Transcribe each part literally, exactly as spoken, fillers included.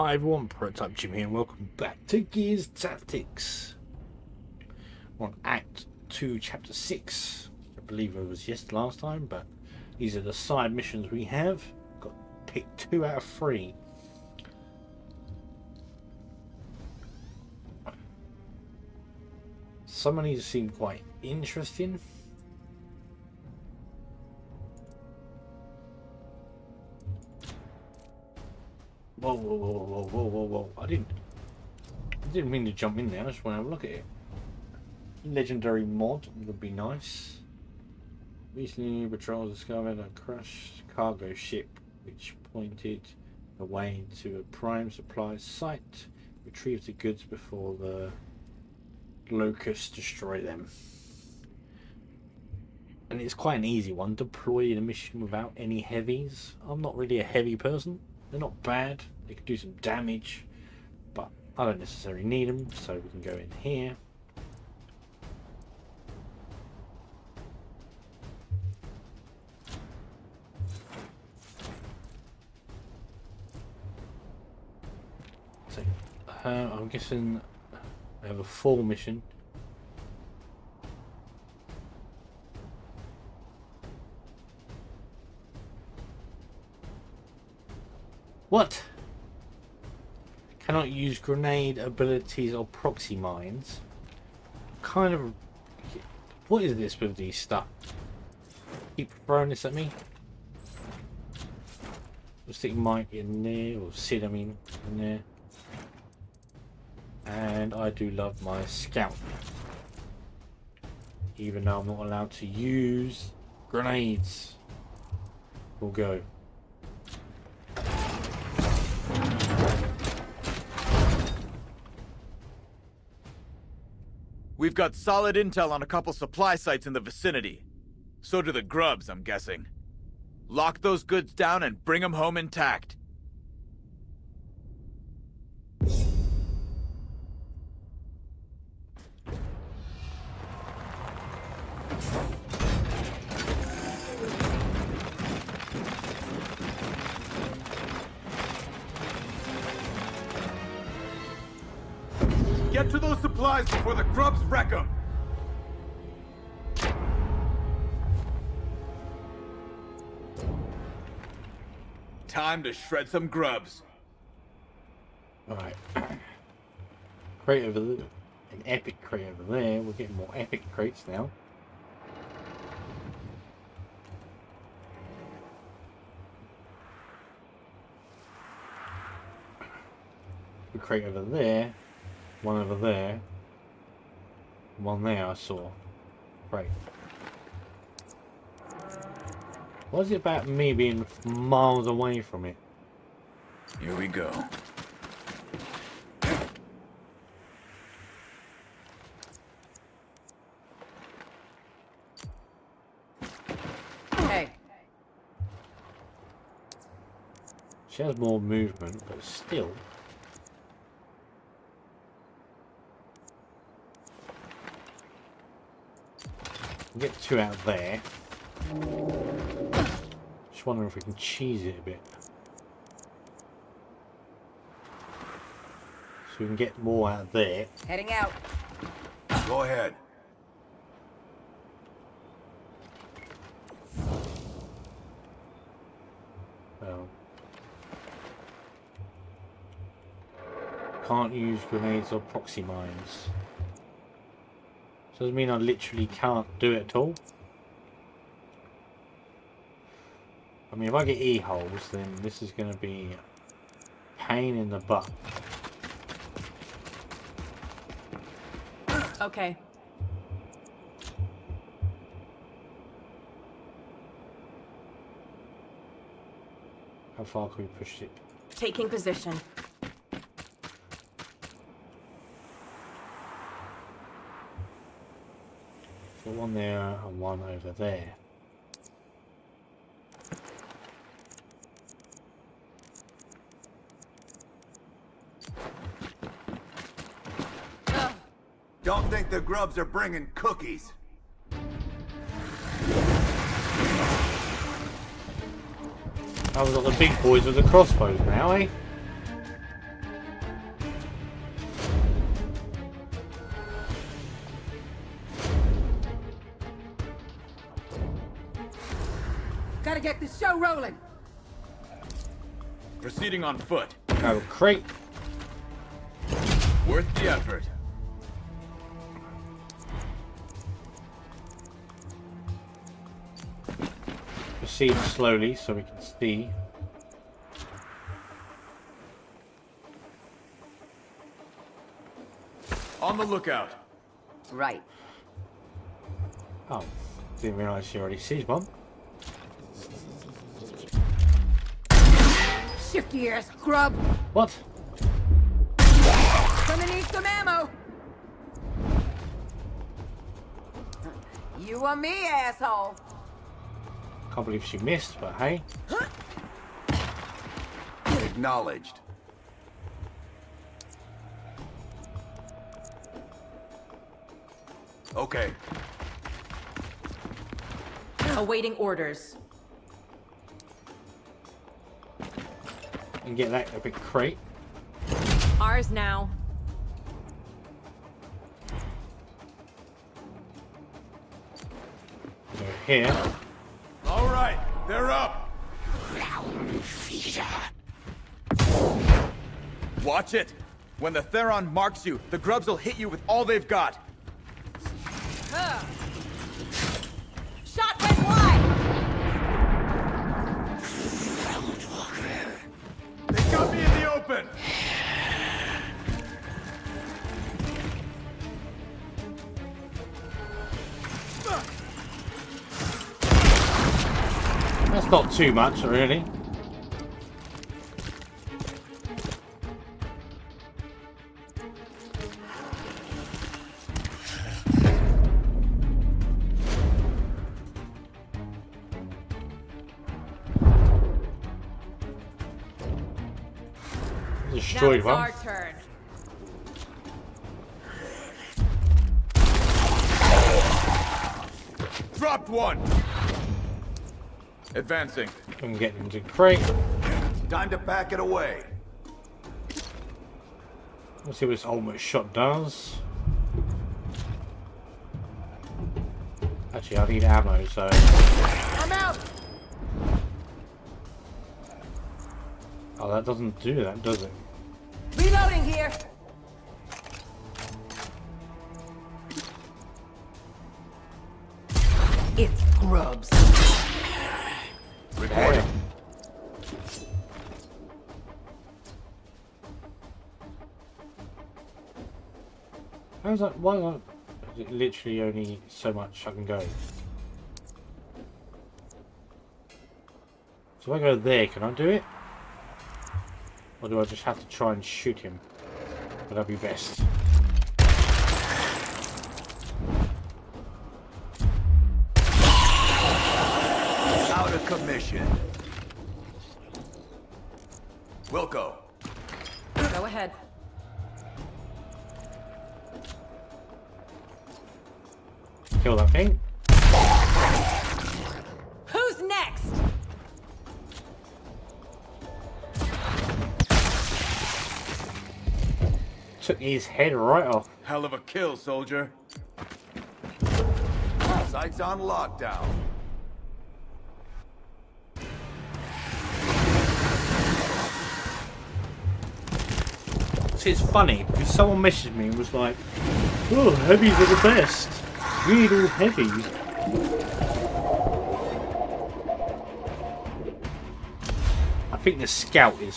Hi everyone, Prototype Jim here and welcome back to Gears Tactics. We're on Act two Chapter six. I believe it was just last time, but these are the side missions we have. Got to pick two out of three. Some of these seem quite interesting. Whoa, whoa, whoa, whoa, whoa, whoa, whoa. I didn't I didn't mean to jump in there, I just want to have a look at it. Legendary mod would be nice. Recently patrols discovered a crashed cargo ship which pointed the way to a prime supply site. Retrieve the goods before the locusts destroy them. And it's quite an easy one. Deploy the mission without any heavies. I'm not really a heavy person. They're not bad, they can do some damage, but I don't necessarily need them, so we can go in here. So, uh, I'm guessing I have a full mission. What? Cannot use grenade abilities or proxy mines. Kind of. What is this with these stuff? Keep throwing this at me. We'll stick Mike in there, or Sid, I mean, in there. And I do love my scout. Even though I'm not allowed to use grenades. We'll go. We've got solid intel on a couple supply sites in the vicinity. So do the grubs, I'm guessing. Lock those goods down and bring them home intact. Get to those supplies before the grubs wreck them! Time to shred some grubs. Alright. Crate over there. An epic crate over there. We're getting more epic crates now. A crate over there. One over there. One there I saw. Right. What is it about me being miles away from it? Here we go. Hey. She has more movement, but still. Get two out there. Just wondering if we can cheese it a bit. So we can get more out there. Heading out. Go ahead. Well. Can't use grenades or proxy mines. Doesn't mean I literally can't do it at all. I mean, if I get e-holes, then this is going to be a pain in the butt. Okay. How far can we push it? Taking position. One there and one over there. Don't think the grubs are bringing cookies. I was at the big boys with the crossbows now, eh? Gotta get this show rolling. Proceeding on foot. Oh, crate. Worth the effort. Proceed slowly so we can see. On the lookout. Right. Oh, didn't realize she already sees one. Shift gears, grub. What? Gonna need some ammo. You or me, asshole? Can't believe she missed, but hey. Acknowledged. Okay. Awaiting orders. And get that a big crate. Ours now. So here. All right, they're up. Watch it. When the Theron marks you, the grubs will hit you with all they've got. Huh. Shot went wide! They got me in the open! That's not too much, really. It's our turn. Dropped one. Advancing. I'm getting to crate. Time to back it away. Let's see what this ultimate shot does. Actually, I need ammo, so. I'm out. Oh, that doesn't do that, does it? Reloading here. It's grubs. Reporting. How's that? Why not? Is it literally only so much I can go? So if I go there, can I do it? Or do I just have to try and shoot him? But that'd be best. Out of commission. Wilco. Go ahead. Kill that thing. Who's next? Took his head right off. Hell of a kill, soldier. Sights on lockdown. See, it's funny because someone messaged me and was like, "Oh, heavies are the best. We need all heavies." I think the scout is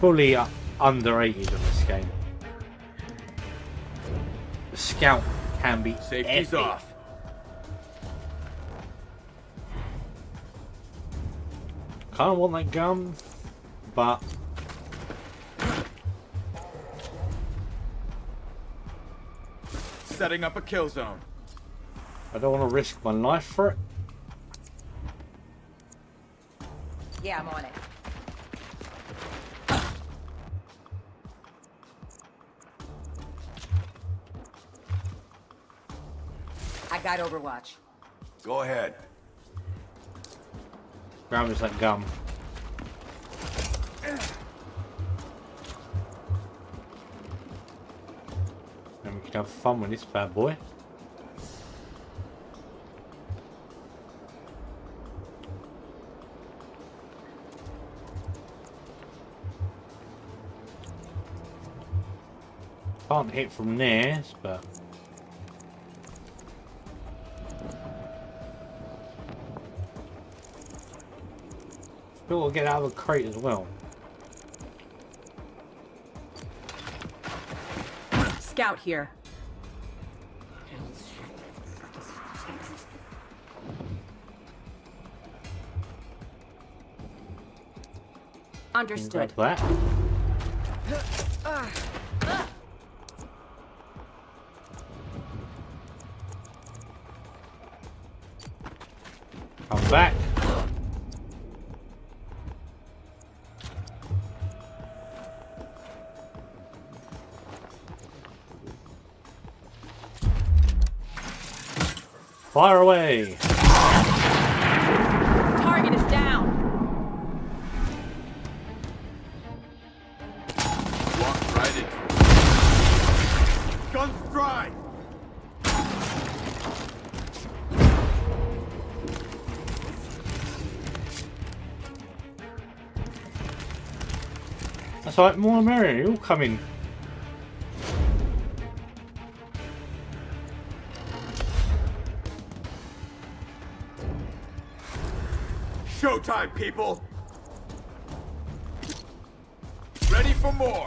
fully underrated in this game. The scout can be safety's epic. Off. Kind of want that gun, but setting up a kill zone. I don't want to risk my life for it. Yeah, I'm on it. Got Overwatch. Go ahead. Ground is like gum. And we can have fun with this bad boy. Can't hit from this, but... Still gotta get out of the crate as well. Scout here. Understood. Like that. Come back. Fire away. Target is down. Walk right in. Guns dry. That's like more merry. You're all coming. Showtime, people! Ready for more!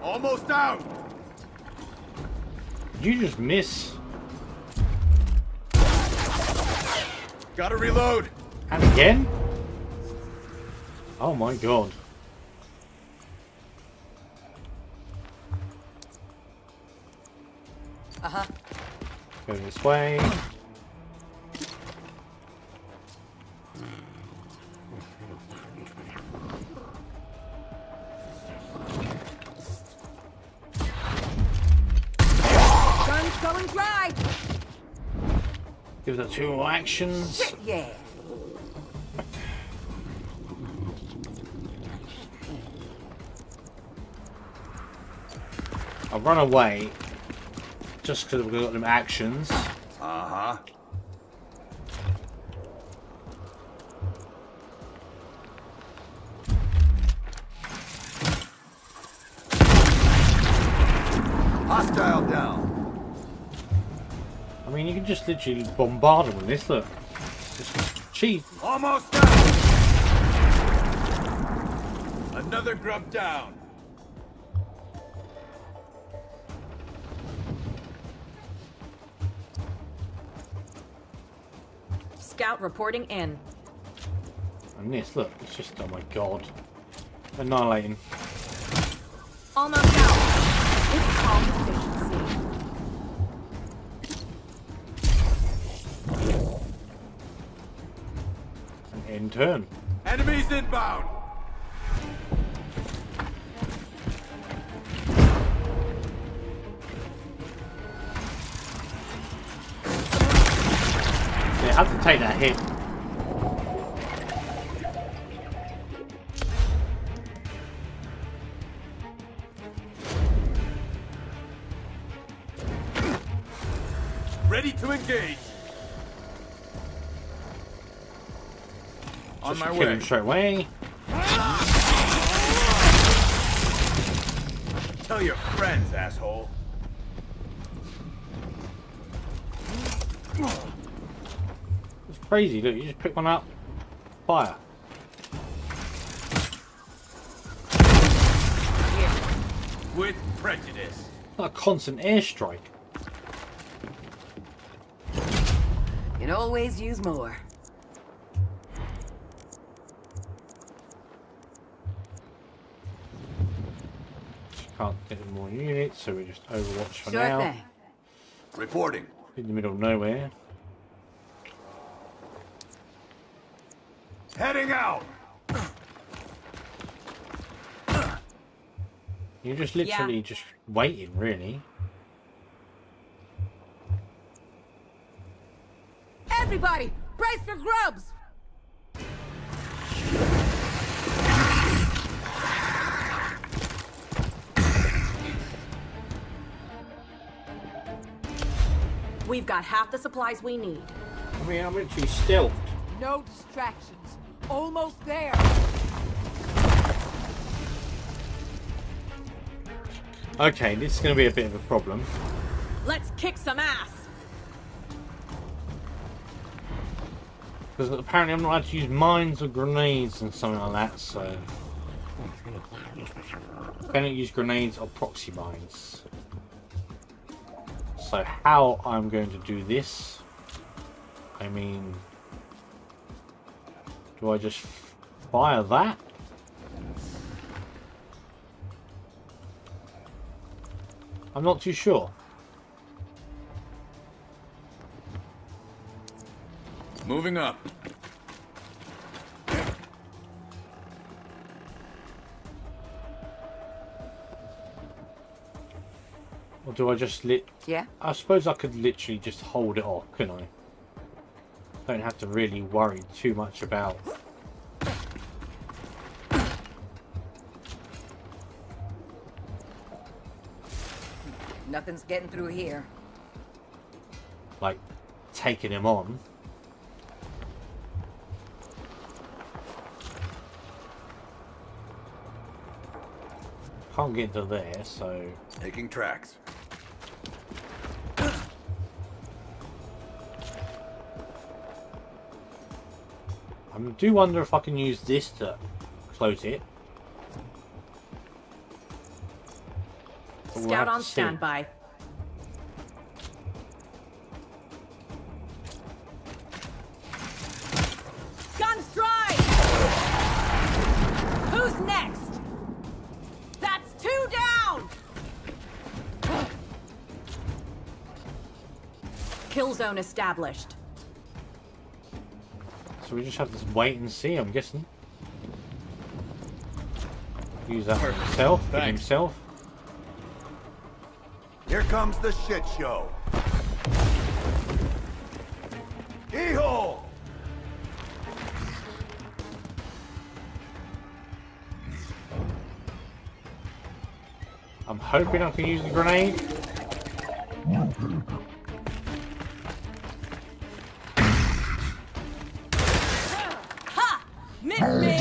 Almost out! You just miss. Gotta reload! And again? Oh my god. Uh-huh. Go this way. Guns going dry. Give that two more actions. Shit, yeah. I'll run away. Just because we've got them actions. Uh-huh. Hostile down. I mean, you can just literally bombard them with this, look. Just cheat. Almost down. Another grub down. Scout reporting in. And this, look, it's just, oh my god. Annihilating. Almost out. It's called efficiency. And in turn. Enemies inbound! I have to take that hit. Ready to engage. On my way. Kill him straight away. Tell your friends, asshole. Crazy, look, you just pick one up, fire. With prejudice. Not a constant airstrike. Can always use more. Just can't get any more units, so we just overwatch for sure now. Thing. Reporting. In the middle of nowhere. Heading out! You're just literally yeah. just waiting, really. Everybody, brace for grubs! We've got half the supplies we need. I mean, I'm literally stealthed. No distractions. Almost there. Okay, this is going to be a bit of a problem. Let's kick some ass. Because apparently I'm not allowed to use mines or grenades and something like that, so... I don't use grenades or proxy mines. So how I'm going to do this... I mean... Do I just fire that? I'm not too sure. Moving up. Or do I just lit? Yeah. I suppose I could literally just hold it off, couldn't I? Don't have to really worry too much about. Nothing's getting through here. Like taking him on. Can't get to there, so taking tracks. I do wonder if I can use this to float it. We'll Scout on standby. Guns dry! Who's next? That's two down! Kill zone established. So we just have to wait and see, I'm guessing. Use that for himself, for himself. Here comes the shit show. Yeehaw! I'm hoping I can use the grenade. Ha! Miss me!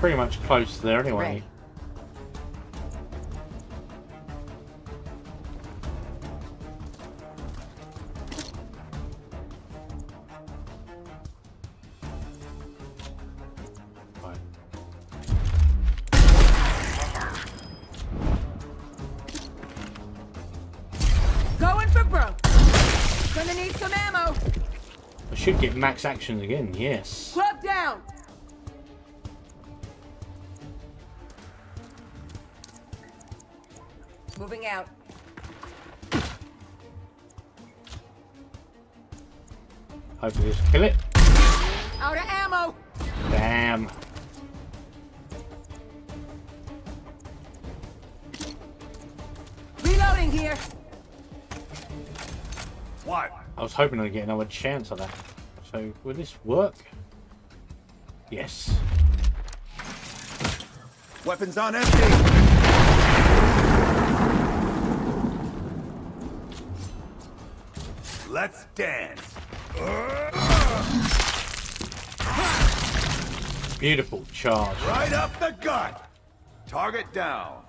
Pretty much close there anyway. Right. Right. Going for broke. Gonna need some ammo. I should get max actions again, yes. Club down! Moving out. Hopefully just kill it. Out of ammo! Damn. Reloading here. What? I was hoping I'd get another chance of that. So will this work? Yes. Weapons on empty! Let's dance. Beautiful charge. Right up the gut. Target down.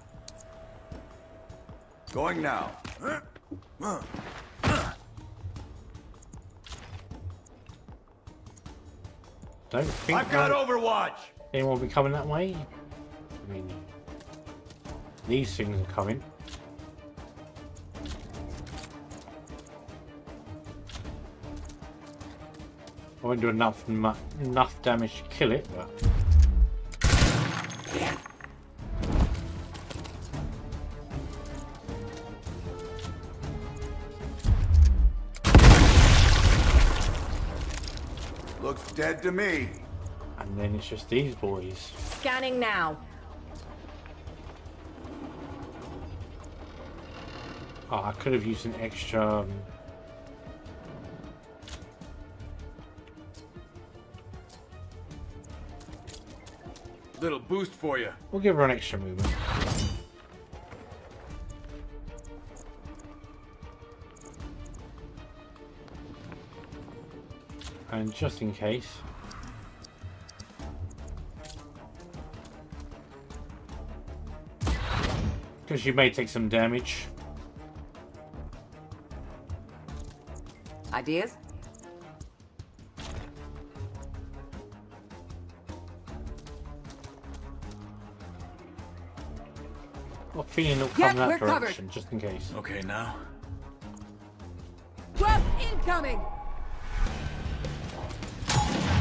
Going now. Don't think I've got Overwatch. Anyone will be coming that way? I mean, these things are coming. I won't do enough enough damage to kill it, but looks dead to me. And then it's just these boys. Scanning now. Oh, I could have used an extra. Um, Little boost for you. We'll give her an extra movement. And just in case. Because you may take some damage. Ideas? Well, Fiend will come yeah, that direction, covered. Just in case. Okay, now. Rough incoming!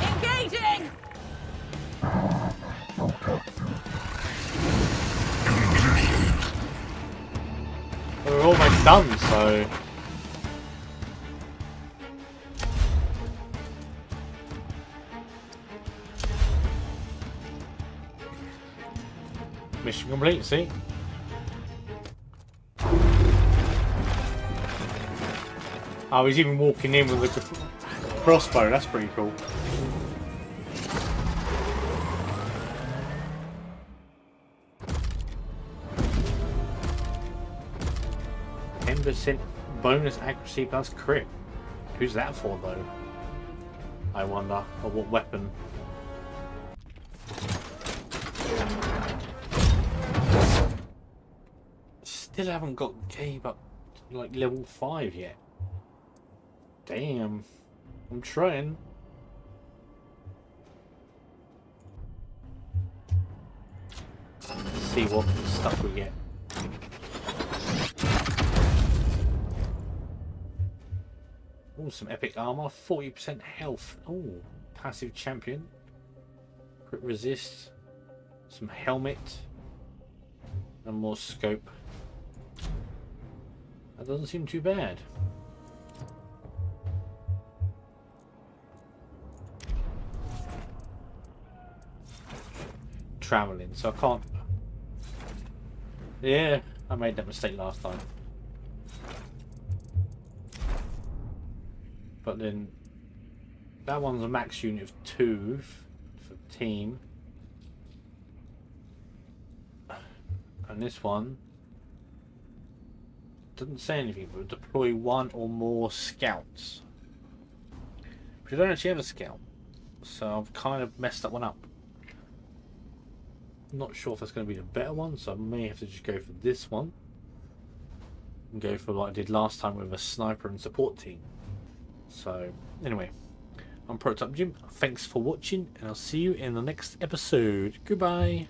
Engaging! We're almost done, so... Mission complete, see? Oh, he's even walking in with a crossbow, that's pretty cool. ten percent bonus accuracy plus crit. Who's that for, though? I wonder. Or what weapon? Still haven't got game up to, like, level five yet. Damn. I'm trying. Let's see what stuff we get. Ooh, some epic armor, forty percent health. Ooh, passive champion. Crit resist. Some helmet. And more scope. That doesn't seem too bad. Traveling, so I can't... Yeah, I made that mistake last time. But then that one's a max unit of two for the team. And this one doesn't say anything, but deploy one or more scouts. But you don't actually have a scout. So I've kind of messed that one up. I'm not sure if that's going to be the better one, so I may have to just go for this one. And go for what I did last time with a sniper and support team. So, anyway, I'm Prototype Jim. Thanks for watching, and I'll see you in the next episode. Goodbye.